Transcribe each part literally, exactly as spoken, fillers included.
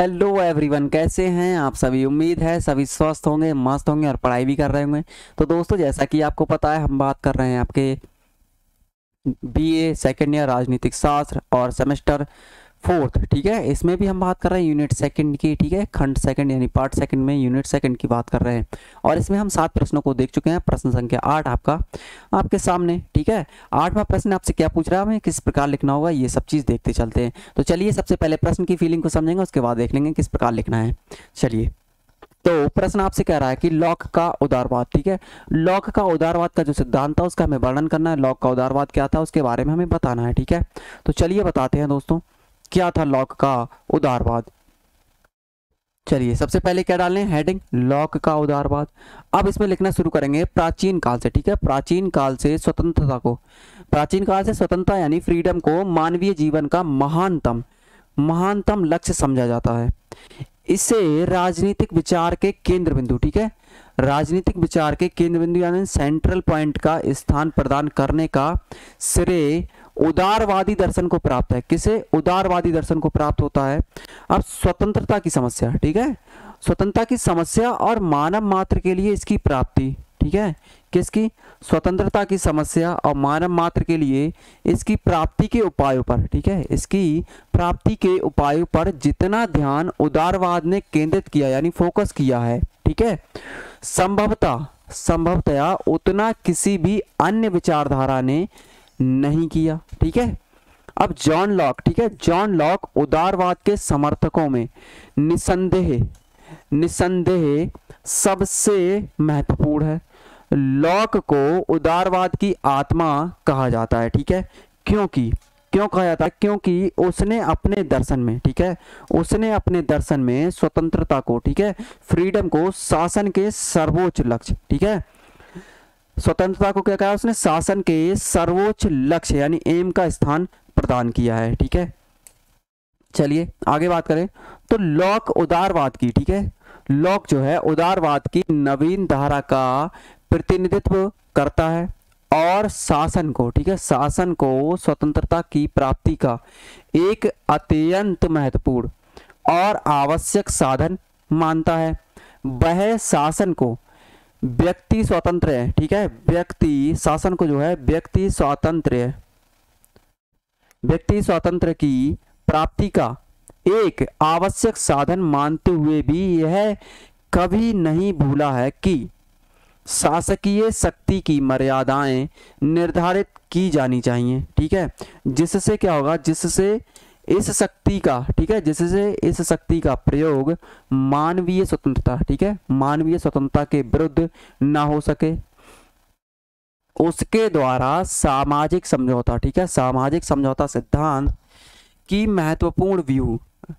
Hello everyone, कैसे हैं आप सभी। उम्मीद है सभी स्वस्थ होंगे, मस्त होंगे और पढ़ाई भी कर रहे होंगे। तो दोस्तों, जैसा कि आपको पता है, हम बात कर रहे हैं आपके बीए सेकंड ईयर राजनीतिक शास्त्र और सेमेस्टर फोर्थ, ठीक है। इसमें भी हम बात कर रहे हैं यूनिट सेकंड की, ठीक है। खंड सेकंड यानी पार्ट सेकंड में यूनिट सेकंड की बात कर रहे हैं और इसमें हम सात प्रश्नों को देख चुके हैं। प्रश्न संख्या आठ आपका आपके सामने, ठीक है। आठवां प्रश्न आपसे क्या पूछ रहा है, हमें किस प्रकार लिखना होगा, ये सब चीज़ देखते चलते हैं। तो चलिए सबसे पहले प्रश्न की फीलिंग को समझेंगे, उसके बाद देख लेंगे किस प्रकार लिखना है। चलिए, तो प्रश्न आपसे कह रहा है कि लॉक का उदारवाद, ठीक है, लॉक का उदारवाद का जो सिद्धांत था उसका हमें वर्णन करना है। लॉक का उदारवाद क्या था उसके बारे में हमें बताना है, ठीक है। तो चलिए बताते हैं दोस्तों, क्या था लॉक का उदारवाद। चलिए सबसे पहले क्या डालें, हेडिंग लॉक का उदारवाद। अब इसमें लिखना शुरू करेंगे प्राचीन काल से, ठीक है, प्राचीन काल से स्वतंत्रता को, प्राचीन काल से स्वतंत्रता यानी फ्रीडम को मानवीय जीवन का महानतम महानतम लक्ष्य समझा जाता है। इसे राजनीतिक विचार के केंद्र बिंदु, ठीक है, राजनीतिक विचार के केंद्र बिंदु यानी सेंट्रल पॉइंट का स्थान प्रदान करने का श्रेय उदारवादी दर्शन को प्राप्त है। किसे उदारवादी दर्शन को प्राप्त होता है। अब स्वतंत्रता की समस्या, ठीक है, स्वतंत्रता की समस्या और मानव मात्र के लिए इसकी प्राप्ति, ठीक है, किसकी, स्वतंत्रता की समस्या और मानव मात्र के लिए इसकी प्राप्ति के उपायों पर, ठीक है, इसकी प्राप्ति के उपायों पर जितना ध्यान उदारवाद ने केंद्रित किया यानी फोकस किया है, ठीक है, संभवतः संभवतया उतना किसी भी अन्य विचारधारा ने नहीं किया, ठीक है। अब जॉन लॉक, ठीक है, जॉन लॉक उदारवाद के समर्थकों में निसंदेह निसंदेह सबसे महत्वपूर्ण है। लॉक को उदारवाद की आत्मा कहा जाता है, ठीक है, क्योंकि क्यों कहा जाता है, क्योंकि उसने अपने दर्शन में, ठीक है, उसने अपने दर्शन में स्वतंत्रता को, ठीक है, फ्रीडम को शासन के सर्वोच्च लक्ष्य, ठीक है, स्वतंत्रता को क्या कहा उसने, शासन के सर्वोच्च लक्ष्य यानी एम का स्थान प्रदान किया है, ठीक है। चलिए आगे बात करें तो लॉक उदारवाद की, ठीक है, लॉक जो है उदारवाद की नवीन धारा का प्रतिनिधित्व करता है और शासन को, ठीक है, शासन को स्वतंत्रता की प्राप्ति का एक अत्यंत महत्वपूर्ण और आवश्यक साधन मानता है। वह शासन को व्यक्ति स्वतंत्र है, ठीक है, व्यक्ति शासन को जो है व्यक्ति स्वतंत्र व्यक्ति स्वतंत्र की प्राप्ति का एक आवश्यक साधन मानते हुए भी यह कभी नहीं भूला है कि शासकीय शक्ति की मर्यादाएं निर्धारित की जानी चाहिए, ठीक है, जिससे क्या होगा, जिससे इस शक्ति का, ठीक है, जिससे इस शक्ति का प्रयोग मानवीय स्वतंत्रता, ठीक है, मानवीय स्वतंत्रता के विरुद्ध ना हो सके। उसके द्वारा सामाजिक समझौता, ठीक है, सामाजिक समझौता सिद्धांत की महत्वपूर्ण व्यू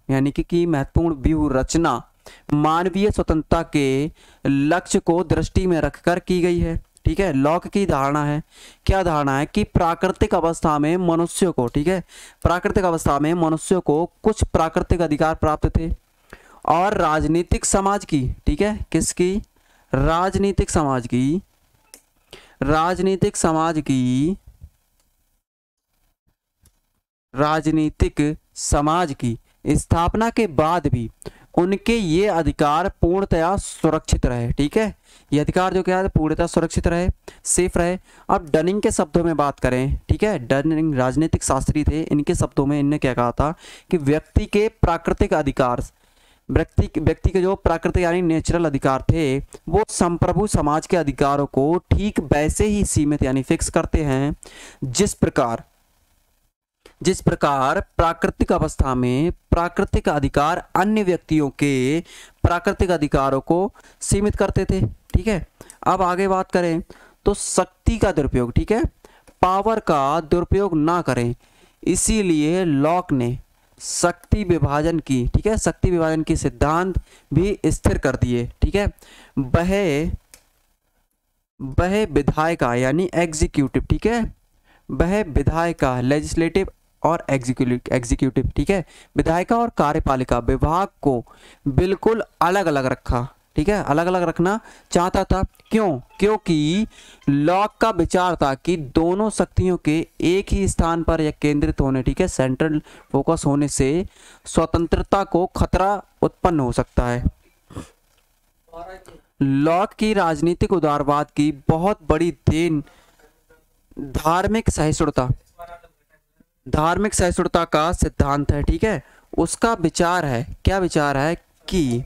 यानी कि की महत्वपूर्ण व्यू रचना मानवीय स्वतंत्रता के लक्ष्य को दृष्टि में रखकर की गई है, ठीक है। लॉक की धारणा है, क्या धारणा है कि प्राकृतिक अवस्था में मनुष्य को, ठीक है, प्राकृतिक अवस्था में मनुष्य को कुछ प्राकृतिक अधिकार प्राप्त थे और राजनीतिक समाज की, ठीक है, किसकी, राजनीतिक समाज की राजनीतिक समाज की राजनीतिक समाज की स्थापना के बाद भी उनके ये अधिकार पूर्णतया सुरक्षित रहे, ठीक है, ये अधिकार जो क्या है पूर्णतया सुरक्षित रहे, सेफ रहे। अब डनिंग के शब्दों में बात करें, ठीक है, डनिंग राजनीतिक शास्त्री थे, इनके शब्दों में इनने क्या कहा था कि व्यक्ति के प्राकृतिक अधिकार व्यक्ति व्यक्ति के जो प्राकृतिक यानी नेचुरल अधिकार थे वो संप्रभु समाज के अधिकारों को ठीक वैसे ही सीमित यानी फिक्स करते हैं जिस प्रकार जिस प्रकार प्राकृतिक अवस्था में प्राकृतिक अधिकार अन्य व्यक्तियों के प्राकृतिक अधिकारों को सीमित करते थे, ठीक है। अब आगे बात करें तो शक्ति का दुरुपयोग, ठीक है, पावर का दुरुपयोग ना करें, इसीलिए लॉक ने शक्ति विभाजन की, ठीक है, शक्ति विभाजन की सिद्धांत भी स्थिर कर दिए, ठीक है। वह वह विधायिका यानी एग्जीक्यूटिव, ठीक है, वह विधायिका लेजिस्लेटिव और एग्जीक्यूटिव, ठीक है, विधायिका और कार्यपालिका विभाग को बिल्कुल अलग अलग रखा, ठीक है, अलग अलग रखना चाहता था। क्यों? क्योंकि लॉक का विचार था कि दोनों शक्तियों के एक ही स्थान पर या केंद्रित होने, ठीक है, सेंट्रल फोकस होने से स्वतंत्रता को खतरा उत्पन्न हो सकता है। लॉक की राजनीतिक उदारवाद की बहुत बड़ी देन धार्मिक सहिष्णुता धार्मिक सहिष्णुता का सिद्धांत है, ठीक है। उसका विचार है, क्या विचार है कि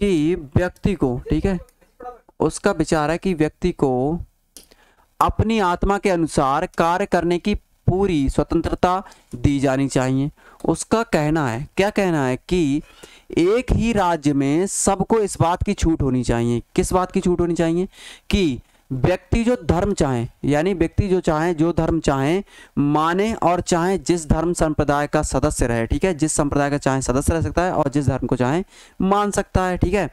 कि व्यक्ति को, ठीक है, उसका विचार है कि व्यक्ति को अपनी आत्मा के अनुसार कार्य करने की पूरी स्वतंत्रता दी जानी चाहिए। उसका कहना है, क्या कहना है कि एक ही राज्य में सबको इस बात की छूट होनी चाहिए। किस बात की छूट होनी चाहिए? कि व्यक्ति जो धर्म चाहे, यानी व्यक्ति जो चाहे जो धर्म चाहे माने और चाहे जिस धर्म संप्रदाय का सदस्य रहे, ठीक है, जिस संप्रदाय का चाहे सदस्य रह सकता है और जिस धर्म को चाहे मान सकता है, ठीक है।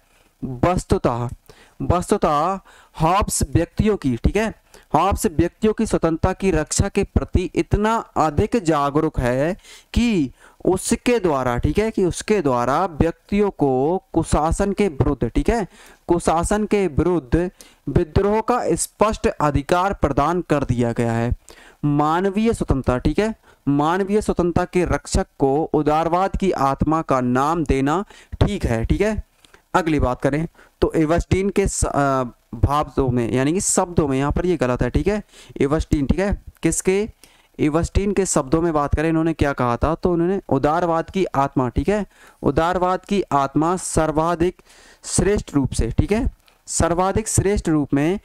वस्तुतः वस्तुतः हॉब्स व्यक्तियों की, ठीक है, हॉब्स व्यक्तियों की स्वतंत्रता की रक्षा के प्रति इतना अधिक जागरूक है कि उसके द्वारा, ठीक है, कि उसके द्वारा व्यक्तियों को कुशासन के विरुद्ध, ठीक है, कुशासन के विरुद्ध विद्रोह का स्पष्ट अधिकार प्रदान कर दिया गया है। मानवीय स्वतंत्रता, ठीक है, मानवीय स्वतंत्रता के रक्षक को उदारवाद की आत्मा का नाम देना ठीक है, ठीक है। अगली बात करें तो एबरस्टीन के भावों में, यानी कि शब्दों में, यहाँ पर ये गलत है, ठीक है, एबरस्टीन, ठीक है, किसके? एबरस्टीन के शब्दों में बात करें, इन्होंने क्या कहा था? तो उन्होंने उदारवाद की आत्मा, ठीक है, उदारवाद की आत्मा सर्वाधिक श्रेष्ठ रूप से, ठीक है, सर्वाधिक श्रेष्ठ रूप में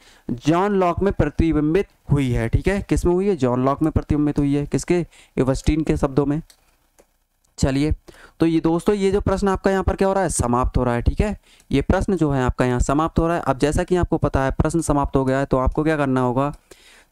जॉन लॉक में प्रतिबिंबित हुई है, ठीक है। किस में हुई है? जॉन लॉक में प्रतिबिंबित हुई है। किसके? एबरस्टीन के शब्दों में। चलिए, तो ये दोस्तों, ये जो प्रश्न आपका यहाँ पर क्या हो रहा है? समाप्त हो रहा है, ठीक है। ये प्रश्न जो है आपका यहाँ समाप्त हो रहा है। अब जैसा कि आपको पता है प्रश्न समाप्त हो गया है, तो आपको क्या करना होगा?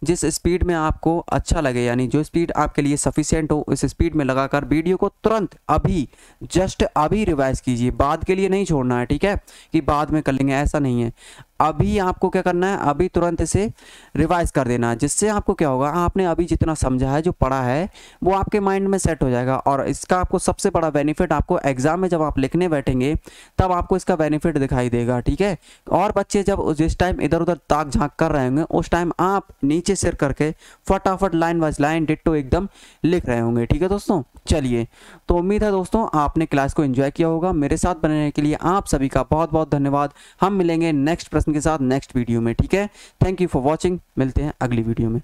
जिस स्पीड में आपको अच्छा लगे, यानी जो स्पीड आपके लिए सफिशिएंट हो, इस स्पीड में लगाकर वीडियो को तुरंत अभी, जस्ट अभी रिवाइज कीजिए। बाद के लिए नहीं छोड़ना है, ठीक है, कि बाद में कर लेंगे, ऐसा नहीं है। अभी आपको क्या करना है? अभी तुरंत इसे रिवाइज कर देना है, जिससे आपको क्या होगा? आपने अभी जितना समझा है, जो पढ़ा है, वो आपके माइंड में सेट हो जाएगा। और इसका आपको सबसे बड़ा बेनिफिट, आपको एग्जाम में जब आप लिखने बैठेंगे तब आपको इसका बेनिफिट दिखाई देगा, ठीक है। और बच्चे जब जिस टाइम इधर उधर ताक झाँक कर रहे होंगे, उस टाइम आप नीचे सिर करके फटाफट लाइन वाइज लाइन डिट्टो एकदम लिख रहे होंगे, ठीक है दोस्तों। चलिए, तो उम्मीद है दोस्तों आपने क्लास को एंजॉय किया होगा। मेरे साथ बने रहने के लिए आप सभी का बहुत बहुत धन्यवाद। हम मिलेंगे नेक्स्ट प्रश्न के साथ नेक्स्ट वीडियो में, ठीक है। Thank you for watching. मिलते हैं अगली वीडियो में।